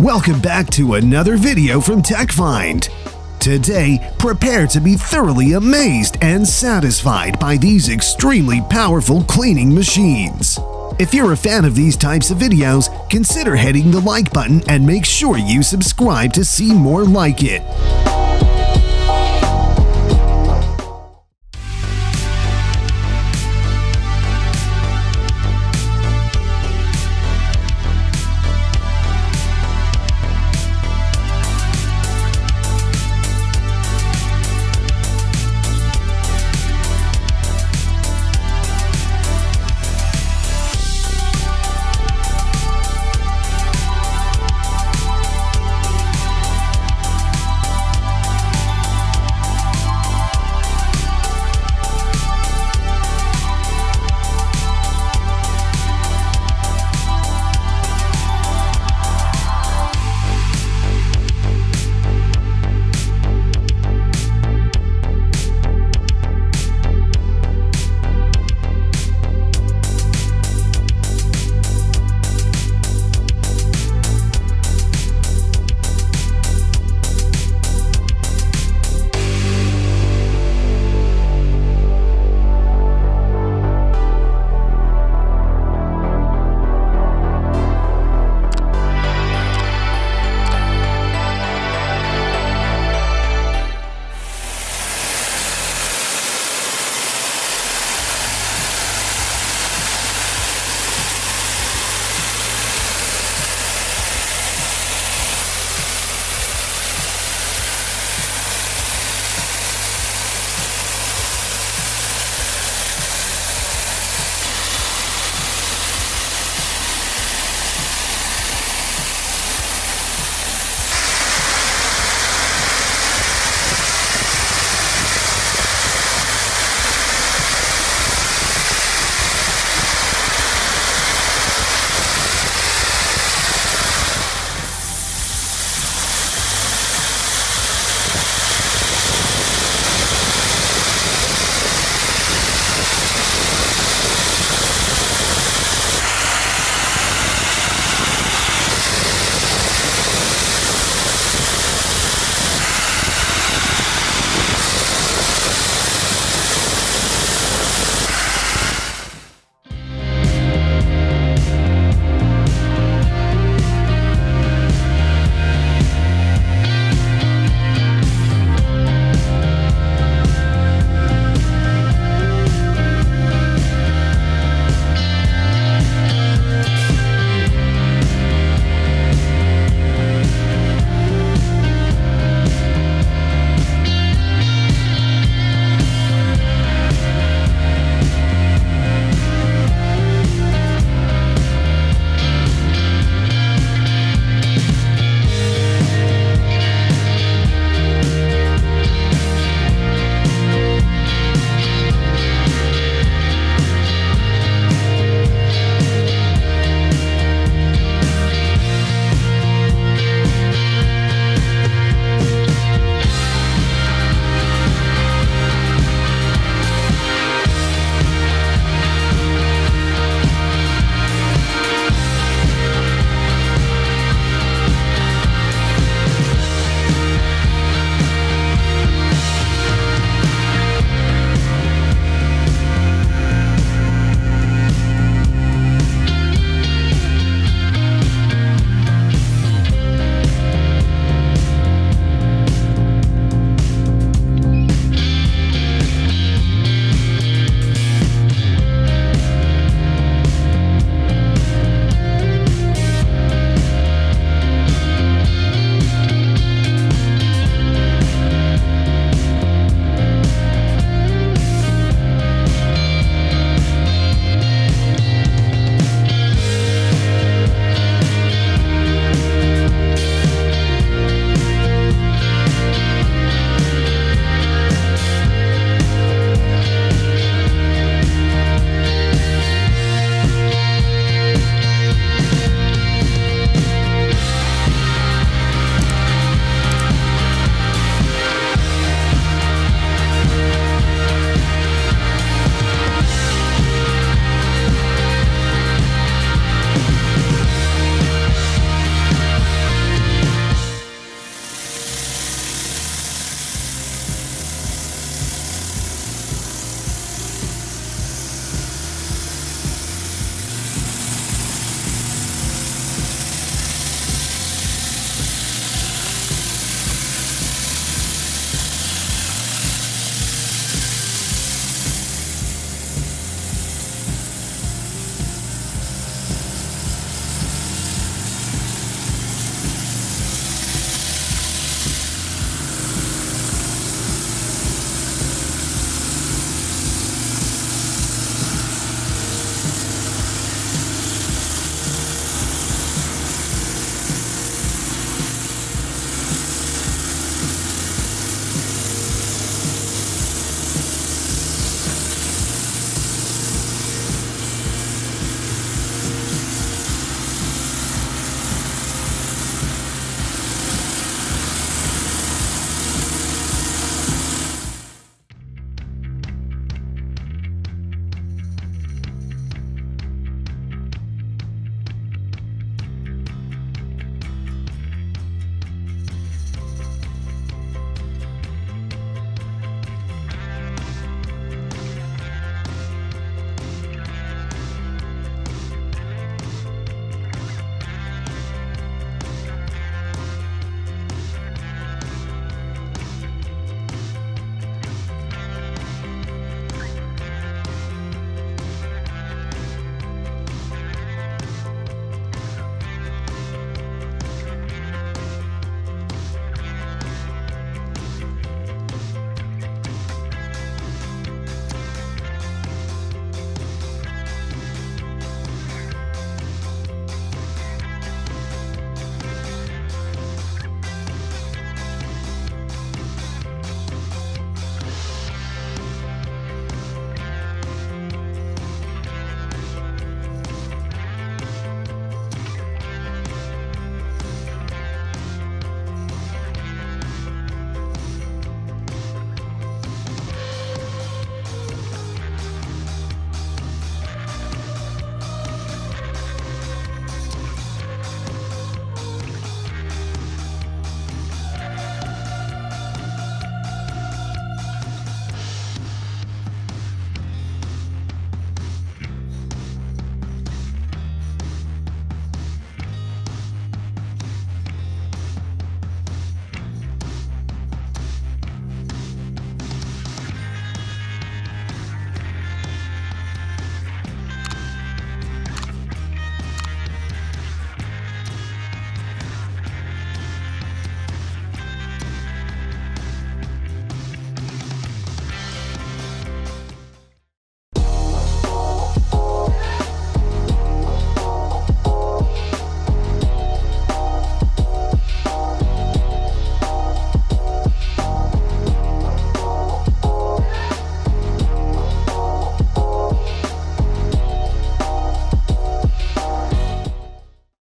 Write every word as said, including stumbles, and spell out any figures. Welcome back to another video from TechFind. Today, prepare to be thoroughly amazed and satisfied by these extremely powerful cleaning machines. If you're a fan of these types of videos, consider hitting the like button and make sure you subscribe to see more like it.